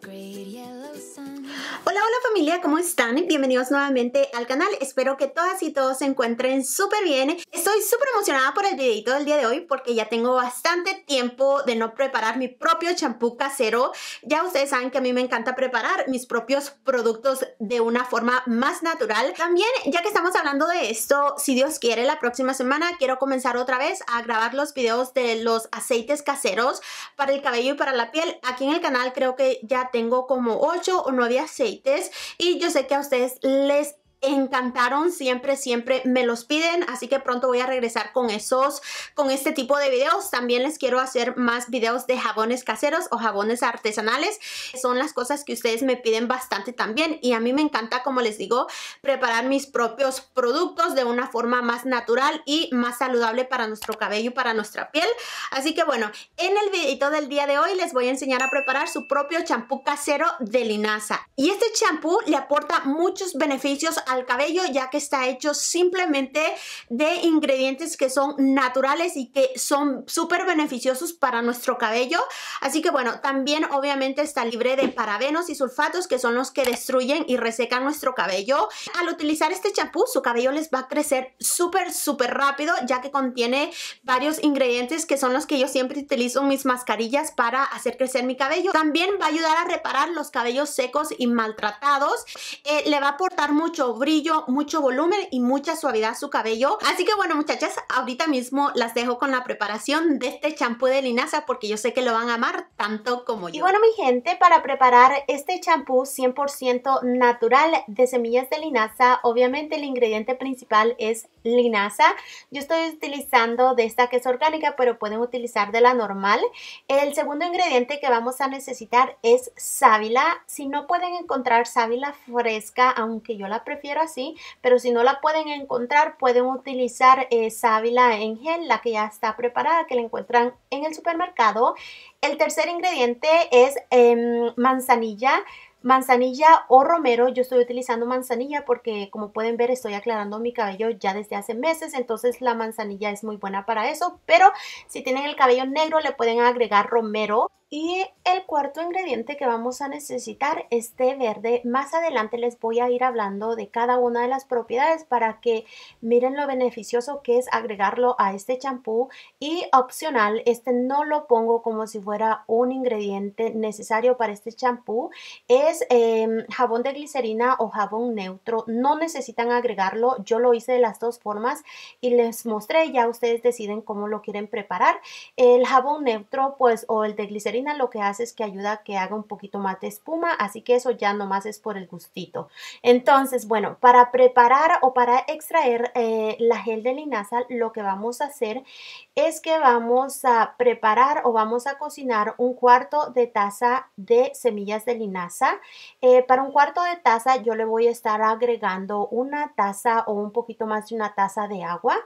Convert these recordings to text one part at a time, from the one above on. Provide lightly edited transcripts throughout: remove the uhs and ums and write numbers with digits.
Hola, hola familia, ¿cómo están? Bienvenidos nuevamente al canal, espero que todas y todos se encuentren súper bien. Estoy súper emocionada por el videito del día de hoy porque ya tengo bastante tiempo de no preparar mi propio champú casero. Ya ustedes saben que a mí me encanta preparar mis propios productos de una forma más natural. También, ya que estamos hablando de esto, si Dios quiere, la próxima semana quiero comenzar otra vez a grabar los videos de los aceites caseros para el cabello y para la piel. Aquí en el canal creo que ya tengo como 8 o 9 aceites y yo sé que a ustedes les encantaron, siempre me los piden, así que pronto voy a regresar con este tipo de videos. También les quiero hacer más videos de jabones caseros o jabones artesanales. Son las cosas que ustedes me piden bastante también y a mí me encanta, como les digo, preparar mis propios productos de una forma más natural y más saludable para nuestro cabello y para nuestra piel. Así que bueno, en el videito del día de hoy les voy a enseñar a preparar su propio champú casero de linaza, y este champú le aporta muchos beneficios al cabello, ya que está hecho simplemente de ingredientes que son naturales y que son súper beneficiosos para nuestro cabello. Así que bueno, también obviamente está libre de parabenos y sulfatos, que son los que destruyen y resecan nuestro cabello. Al utilizar este champú, su cabello les va a crecer súper rápido, ya que contiene varios ingredientes que son los que yo siempre utilizo en mis mascarillas para hacer crecer mi cabello. También va a ayudar a reparar los cabellos secos y maltratados. Le va a aportar mucho brillo, mucho volumen y mucha suavidad a su cabello. Así que bueno, muchachas, ahorita mismo las dejo con la preparación de este champú de linaza porque yo sé que lo van a amar tanto como yo. Y bueno, mi gente, para preparar este champú 100% natural de semillas de linaza, obviamente el ingrediente principal es linaza. Yo estoy utilizando de esta que es orgánica, pero pueden utilizar de la normal. El segundo ingrediente que vamos a necesitar es sábila. Si no pueden encontrar sábila fresca, aunque yo la prefiero así, pero si no la pueden encontrar, pueden utilizar sábila en gel, la que ya está preparada, que la encuentran en el supermercado. El tercer ingrediente es manzanilla o romero. Yo estoy utilizando manzanilla porque, como pueden ver, estoy aclarando mi cabello ya desde hace meses, entonces la manzanilla es muy buena para eso, pero si tienen el cabello negro le pueden agregar romero. Y el cuarto ingrediente que vamos a necesitar es té verde. Más adelante les voy a ir hablando de cada una de las propiedades para que miren lo beneficioso que es agregarlo a este champú. Y opcional, este no lo pongo como si fuera un ingrediente necesario para este champú. Es jabón de glicerina o jabón neutro. No necesitan agregarlo, yo lo hice de las dos formas y les mostré, ya ustedes deciden cómo lo quieren preparar. El jabón neutro, pues, o el de glicerina, lo que hace es que ayuda a que haga un poquito más de espuma, así que eso ya nomás es por el gustito. Entonces, bueno, para preparar o para extraer la gel de linaza, lo que vamos a hacer es que vamos a preparar o vamos a cocinar 1/4 de taza de semillas de linaza. Para 1/4 de taza yo le voy a estar agregando 1 taza o un poquito más de 1 taza de agua.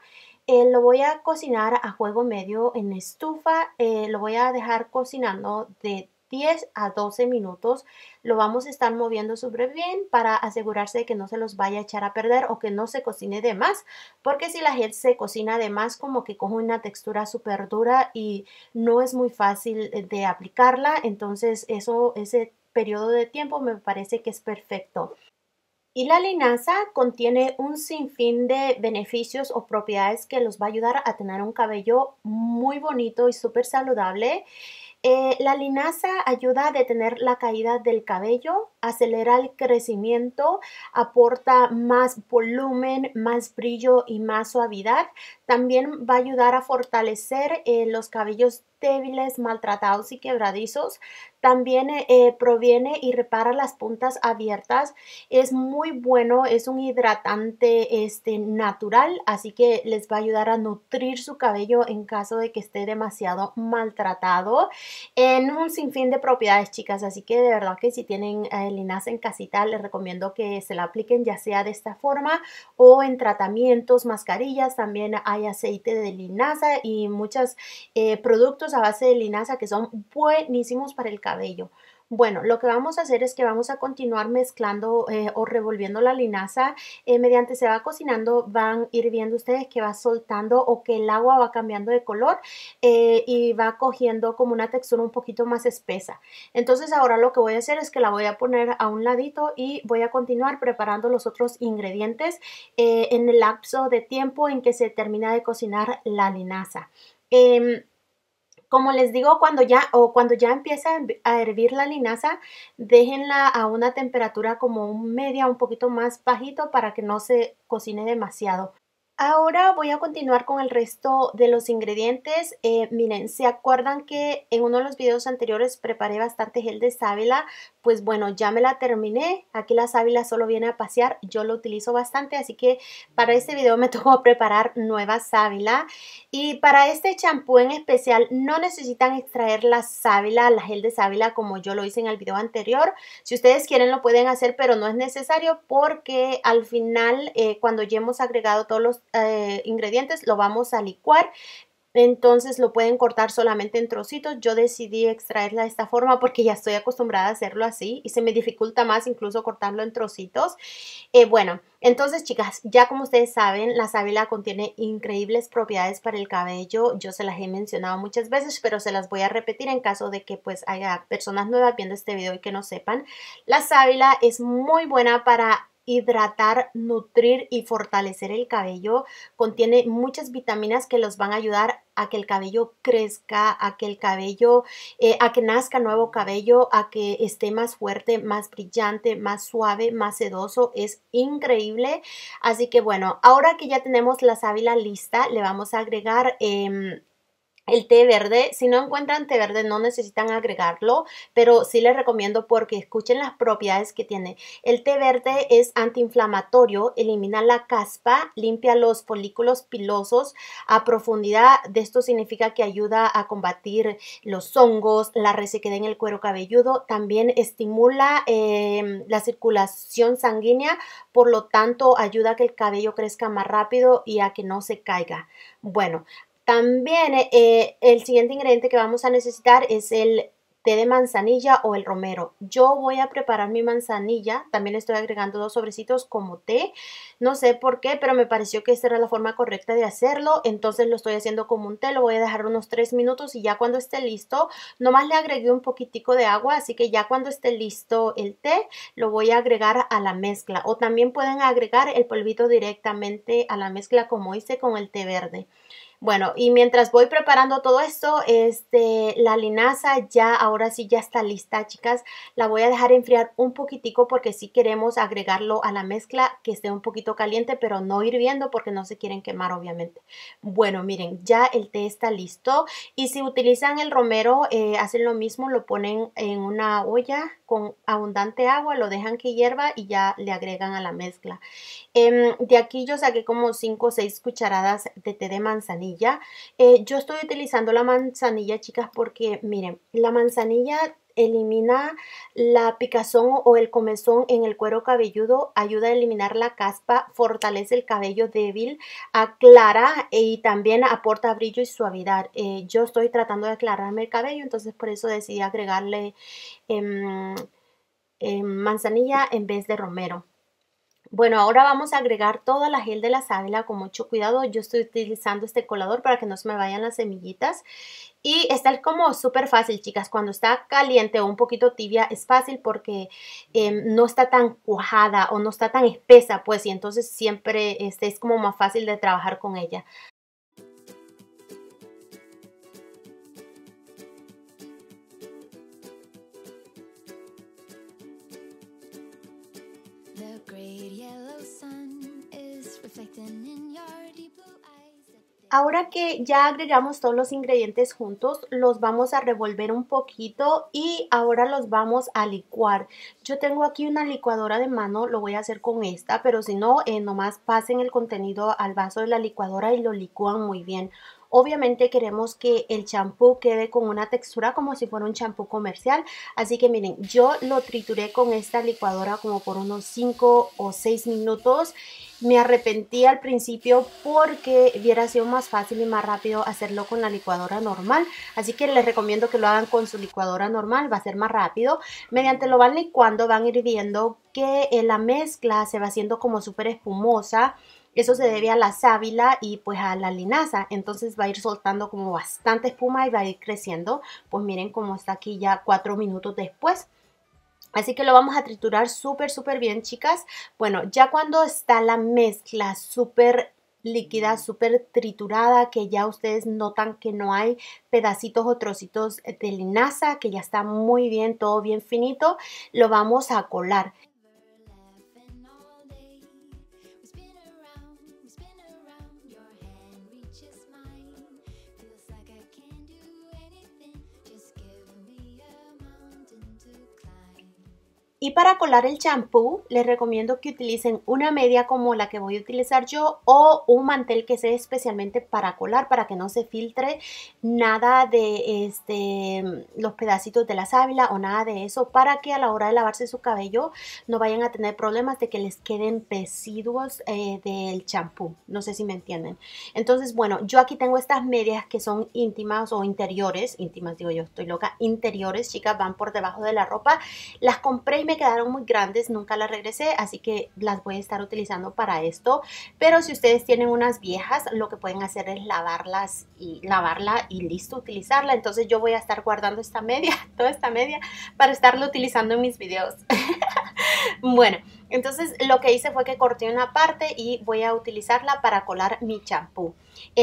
Lo voy a cocinar a fuego medio en estufa. Lo voy a dejar cocinando de 10 a 12 minutos. Lo vamos a estar moviendo súper bien para asegurarse de que no se los vaya a echar a perder o que no se cocine de más, porque si la gel se cocina de más, como que coge una textura súper dura y no es muy fácil de aplicarla. Entonces ese periodo de tiempo me parece que es perfecto. Y la linaza contiene un sinfín de beneficios o propiedades que los va a ayudar a tener un cabello muy bonito y súper saludable. La linaza ayuda a detener la caída del cabello, acelera el crecimiento, aporta más volumen, más brillo y más suavidad. También va a ayudar a fortalecer los cabellos débiles, maltratados y quebradizos. También proviene y repara las puntas abiertas. Es muy bueno, es un hidratante natural, así que les va a ayudar a nutrir su cabello en caso de que esté demasiado maltratado. En un sinfín de propiedades, chicas, así que de verdad que si tienen linaza en casita, les recomiendo que se la apliquen, ya sea de esta forma o en tratamientos, mascarillas. También hay aceite de linaza y muchos productos a base de linaza que son buenísimos para el cabello. Bueno, lo que vamos a hacer es que vamos a continuar mezclando o revolviendo la linaza. Mediante se va cocinando, van a ir viendo ustedes que va soltando o que el agua va cambiando de color y va cogiendo como una textura un poquito más espesa. Entonces ahora lo que voy a hacer es que la voy a poner a un ladito y voy a continuar preparando los otros ingredientes en el lapso de tiempo en que se termina de cocinar la linaza. Como les digo, cuando ya empieza a hervir la linaza, déjenla a una temperatura como media, un poquito más bajito para que no se cocine demasiado. Ahora voy a continuar con el resto de los ingredientes. Miren, ¿se acuerdan que en uno de los videos anteriores preparé bastante gel de sábila? Pues bueno, ya me la terminé. Aquí la sábila solo viene a pasear. Yo lo utilizo bastante, así que para este video me tocó preparar nueva sábila. Y para este champú en especial no necesitan extraer la sábila, la gel de sábila, como yo lo hice en el video anterior. Si ustedes quieren lo pueden hacer, pero no es necesario porque al final cuando ya hemos agregado todos los ingredientes lo vamos a licuar. Entonces lo pueden cortar solamente en trocitos. Yo decidí extraerla de esta forma porque ya estoy acostumbrada a hacerlo así y se me dificulta más incluso cortarlo en trocitos. Bueno, entonces chicas, ya como ustedes saben, la sábila contiene increíbles propiedades para el cabello. Yo se las he mencionado muchas veces, pero se las voy a repetir en caso de que pues haya personas nuevas viendo este video y que no sepan. La sábila es muy buena para hidratar, nutrir y fortalecer el cabello. Contiene muchas vitaminas que los van a ayudar a que el cabello crezca, a que el cabello, a que nazca nuevo cabello, a que esté más fuerte, más brillante, más suave, más sedoso. Es increíble. Así que bueno, ahora que ya tenemos la sábila lista, le vamos a agregar el té verde. Si no encuentran té verde no necesitan agregarlo, pero sí les recomiendo porque escuchen las propiedades que tiene. El té verde es antiinflamatorio, elimina la caspa, limpia los folículos pilosos a profundidad. De esto significa que ayuda a combatir los hongos, la resequedad en el cuero cabelludo. También estimula la circulación sanguínea, por lo tanto ayuda a que el cabello crezca más rápido y a que no se caiga. Bueno, también el siguiente ingrediente que vamos a necesitar es el té de manzanilla o el romero. Yo voy a preparar mi manzanilla. También estoy agregando 2 sobrecitos como té. No sé por qué, pero me pareció que esta era la forma correcta de hacerlo. Entonces lo estoy haciendo como un té. Lo voy a dejar unos 3 minutos y ya cuando esté listo, nomás le agregué un poquitico de agua. Así que ya cuando esté listo el té, lo voy a agregar a la mezcla. O también pueden agregar el polvito directamente a la mezcla como hice con el té verde. Bueno, y mientras voy preparando todo esto, la linaza ya, ahora sí ya está lista, chicas. La voy a dejar enfriar un poquitico porque sí queremos agregarlo a la mezcla, que esté un poquito caliente, pero no hirviendo porque no se quieren quemar, obviamente. Bueno, miren, ya el té está listo. Y si utilizan el romero, hacen lo mismo, lo ponen en una olla con abundante agua, lo dejan que hierva y ya le agregan a la mezcla. De aquí yo saqué como 5 o 6 cucharadas de té de manzanilla. Yo estoy utilizando la manzanilla, chicas, porque miren, la manzanilla elimina la picazón o el comezón en el cuero cabelludo, ayuda a eliminar la caspa, fortalece el cabello débil, aclara y también aporta brillo y suavidad. Yo estoy tratando de aclararme el cabello, entonces por eso decidí agregarle manzanilla en vez de romero. Bueno, ahora vamos a agregar toda la gel de la sábila con mucho cuidado. Yo estoy utilizando este colador para que no se me vayan las semillitas. Y está como súper fácil, chicas. Cuando está caliente o un poquito tibia es fácil porque no está tan cuajada o no está tan espesa, pues. Y entonces siempre es como más fácil de trabajar con ella. Ahora que ya agregamos todos los ingredientes juntos, los vamos a revolver un poquito y ahora los vamos a licuar. Yo tengo aquí una licuadora de mano, lo voy a hacer con esta, pero si no, nomás pasen el contenido al vaso de la licuadora y lo licúan muy bien. Obviamente queremos que el champú quede con una textura como si fuera un champú comercial. Así que miren, yo lo trituré con esta licuadora como por unos 5 o 6 minutos. Me arrepentí al principio porque hubiera sido más fácil y más rápido hacerlo con la licuadora normal. Así que les recomiendo que lo hagan con su licuadora normal, va a ser más rápido. Mediante lo van licuando, van hirviendo, que la mezcla se va haciendo como súper espumosa. Eso se debe a la sábila y pues a la linaza, entonces va a ir soltando como bastante espuma y va a ir creciendo. Pues miren cómo está aquí ya 4 minutos después. Así que lo vamos a triturar súper bien, chicas. Bueno, ya cuando está la mezcla súper líquida, súper triturada, que ya ustedes notan que no hay pedacitos o trocitos de linaza, que ya está muy bien, todo bien finito, lo vamos a colar. Y para colar el champú, les recomiendo que utilicen una media como la que voy a utilizar yo o un mantel que sea especialmente para colar, para que no se filtre nada de los pedacitos de la sábila o nada de eso, para que a la hora de lavarse su cabello no vayan a tener problemas de que les queden residuos del champú. No sé si me entienden. Entonces, bueno, yo aquí tengo estas medias que son íntimas o interiores. Íntimas, digo yo, estoy loca. Interiores, chicas, van por debajo de la ropa. Las compré y me quedaron muy grandes, nunca las regresé, así que las voy a estar utilizando para esto. Pero si ustedes tienen unas viejas, lo que pueden hacer es lavarla y listo, utilizarla. Entonces yo voy a estar guardando esta media, toda esta media, para estarlo utilizando en mis videos. Bueno, entonces lo que hice fue que corté una parte y voy a utilizarla para colar mi champú.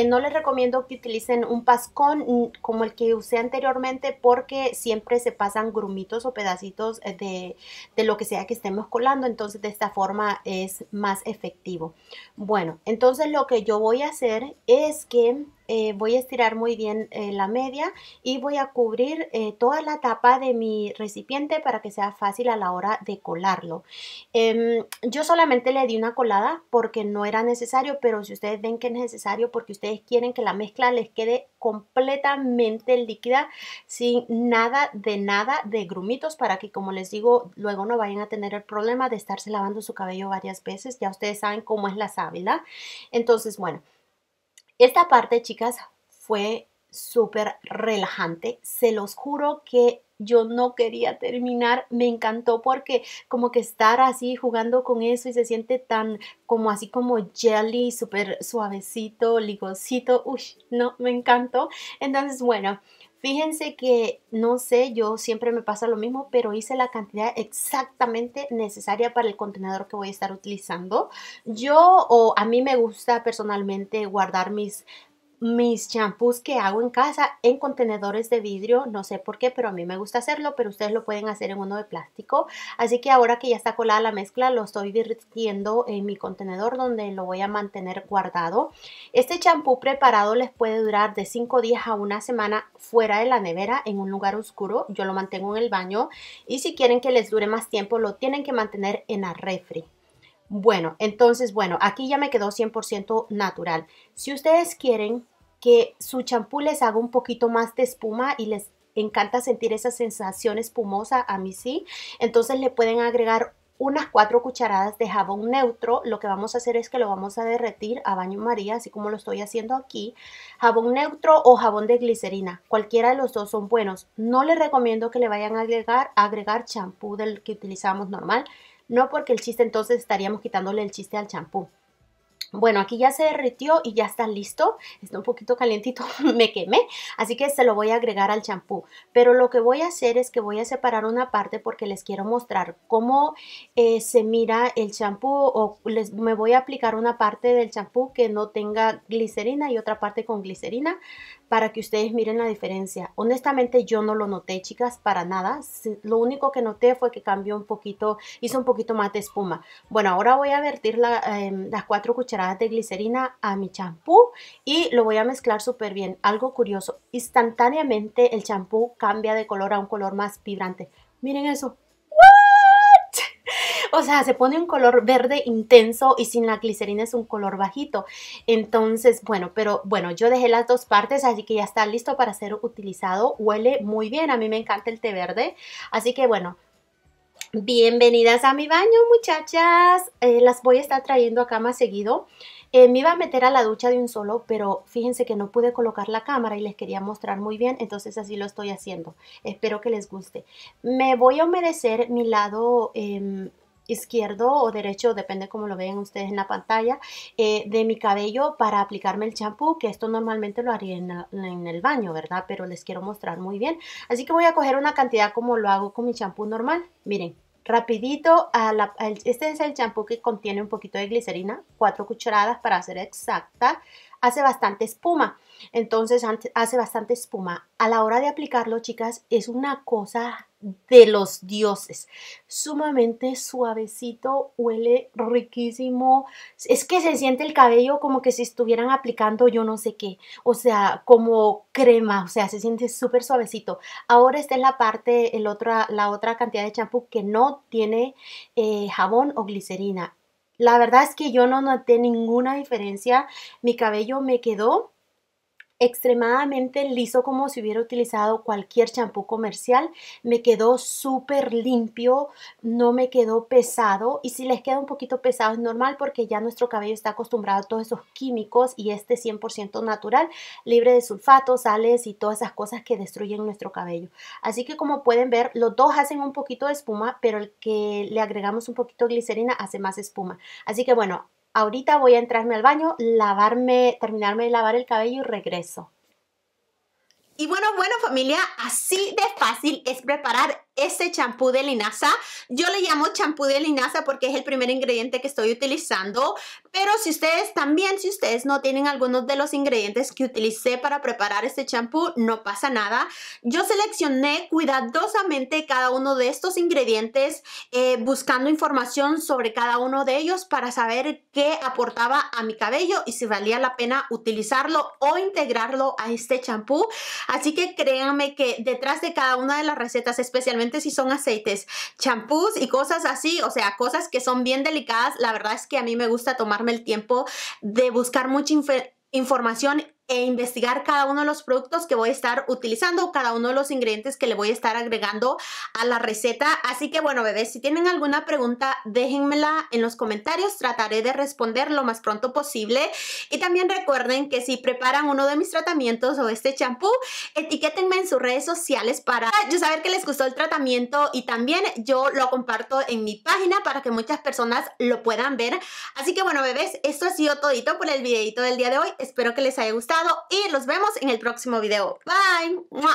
No les recomiendo que utilicen un pascón como el que usé anteriormente, porque siempre se pasan grumitos o pedacitos de lo que sea que estemos colando. Entonces de esta forma es más efectivo. Bueno, entonces lo que yo voy a hacer es que voy a estirar muy bien la media y voy a cubrir toda la tapa de mi recipiente para que sea fácil a la hora de colarlo. Yo solamente le di una colada porque no era necesario, pero si ustedes ven que es necesario porque ustedes quieren que la mezcla les quede completamente líquida, sin nada de grumitos, para que, como les digo, luego no vayan a tener el problema de estarse lavando su cabello varias veces. Ya ustedes saben cómo es la sábila. Entonces, bueno, esta parte, chicas, fue súper relajante. Se los juro que yo no quería terminar. Me encantó porque como que estar así jugando con eso y se siente tan como así como jelly, súper suavecito, ligosito. Uy, no, me encantó. Entonces, bueno, fíjense que, no sé, yo siempre me pasa lo mismo, pero hice la cantidad exactamente necesaria para el contenedor que voy a estar utilizando. A mí me gusta personalmente guardar mis champús que hago en casa en contenedores de vidrio, no sé por qué, pero a mí me gusta hacerlo, pero ustedes lo pueden hacer en uno de plástico. Así que ahora que ya está colada la mezcla, lo estoy vertiendo en mi contenedor donde lo voy a mantener guardado. Este champú preparado les puede durar de 5 días a una semana fuera de la nevera, en un lugar oscuro. Yo lo mantengo en el baño, y si quieren que les dure más tiempo, lo tienen que mantener en la refri. Bueno, entonces, bueno, aquí ya me quedó 100% natural. Si ustedes quieren que su champú les haga un poquito más de espuma y les encanta sentir esa sensación espumosa, a mí sí, entonces le pueden agregar unas 4 cucharadas de jabón neutro. Lo que vamos a hacer es que lo vamos a derretir a baño María, así como lo estoy haciendo aquí. Jabón neutro o jabón de glicerina, cualquiera de los dos son buenos. No les recomiendo que le vayan a agregar champú del que utilizamos normal, no, porque el chiste, entonces estaríamos quitándole el chiste al champú. Bueno, aquí ya se derritió y ya está listo. Está un poquito calientito, me quemé, así que se lo voy a agregar al champú. Pero lo que voy a hacer es que voy a separar una parte porque les quiero mostrar cómo se mira el champú, o me voy a aplicar una parte del champú que no tenga glicerina y otra parte con glicerina, para que ustedes miren la diferencia. Honestamente yo no lo noté, chicas, para nada. Lo único que noté fue que cambió un poquito, hizo un poquito más de espuma. Bueno, ahora voy a vertir las 4 cucharadas de glicerina a mi champú y lo voy a mezclar súper bien. Algo curioso, instantáneamente el champú cambia de color a un color más vibrante. Miren eso. ¿What? O sea, se pone un color verde intenso y sin la glicerina es un color bajito. Entonces, bueno, pero bueno, yo dejé las dos partes, así que ya está listo para ser utilizado. Huele muy bien, a mí me encanta el té verde. Así que bueno, Bienvenidas a mi baño, muchachas. Las voy a estar trayendo acá más seguido. Me iba a meter a la ducha de un solo, pero fíjense que no pude colocar la cámara y les quería mostrar muy bien, entonces así lo estoy haciendo. Espero que les guste. Me voy a humedecer mi lado izquierdo o derecho, depende como lo vean ustedes en la pantalla, de mi cabello para aplicarme el champú, que esto normalmente lo haría en el baño, ¿verdad? Pero les quiero mostrar muy bien. Así que voy a coger una cantidad como lo hago con mi champú normal. Miren. Rapidito, este es el champú que contiene un poquito de glicerina, 4 cucharadas para ser exacta. Hace bastante espuma, entonces hace bastante espuma. A la hora de aplicarlo, chicas, es una cosa de los dioses. Sumamente suavecito, huele riquísimo. Es que se siente el cabello como que si estuvieran aplicando yo no sé qué. O sea, como crema, o sea, se siente súper suavecito. Ahora esta es la parte, la otra cantidad de champú que no tiene jabón o glicerina. La verdad es que yo no noté ninguna diferencia. Mi cabello me quedó extremadamente liso como si hubiera utilizado cualquier champú comercial. Me quedó súper limpio, no me quedó pesado. Y si les queda un poquito pesado es normal porque ya nuestro cabello está acostumbrado a todos esos químicos y este 100% natural, libre de sulfatos, sales y todas esas cosas que destruyen nuestro cabello. Así que como pueden ver, los dos hacen un poquito de espuma, pero el que le agregamos un poquito de glicerina hace más espuma. Así que bueno, ahorita voy a entrarme al baño, terminarme de lavar el cabello y regreso. Y bueno familia, así de fácil es preparar este champú de linaza. Yo le llamo champú de linaza porque es el primer ingrediente que estoy utilizando. Pero si ustedes no tienen algunos de los ingredientes que utilicé para preparar este champú, no pasa nada. Yo seleccioné cuidadosamente cada uno de estos ingredientes, buscando información sobre cada uno de ellos para saber qué aportaba a mi cabello y si valía la pena utilizarlo o integrarlo a este champú. Así que créanme que detrás de cada una de las recetas, especialmente si son aceites, champús y cosas así, o sea, cosas que son bien delicadas, la verdad es que a mí me gusta tomarme el tiempo de buscar mucha información e investigar cada uno de los productos que voy a estar utilizando, cada uno de los ingredientes que le voy a estar agregando a la receta. Así que bueno, bebés, si tienen alguna pregunta, déjenmela en los comentarios. Trataré de responder lo más pronto posible. Y también recuerden que si preparan uno de mis tratamientos o este champú, etiquétenme en sus redes sociales para yo saber que les gustó el tratamiento y también yo lo comparto en mi página para que muchas personas lo puedan ver. Así que bueno, bebés, esto ha sido todito por el videito del día de hoy. Espero que les haya gustado. Y los vemos en el próximo video. Bye.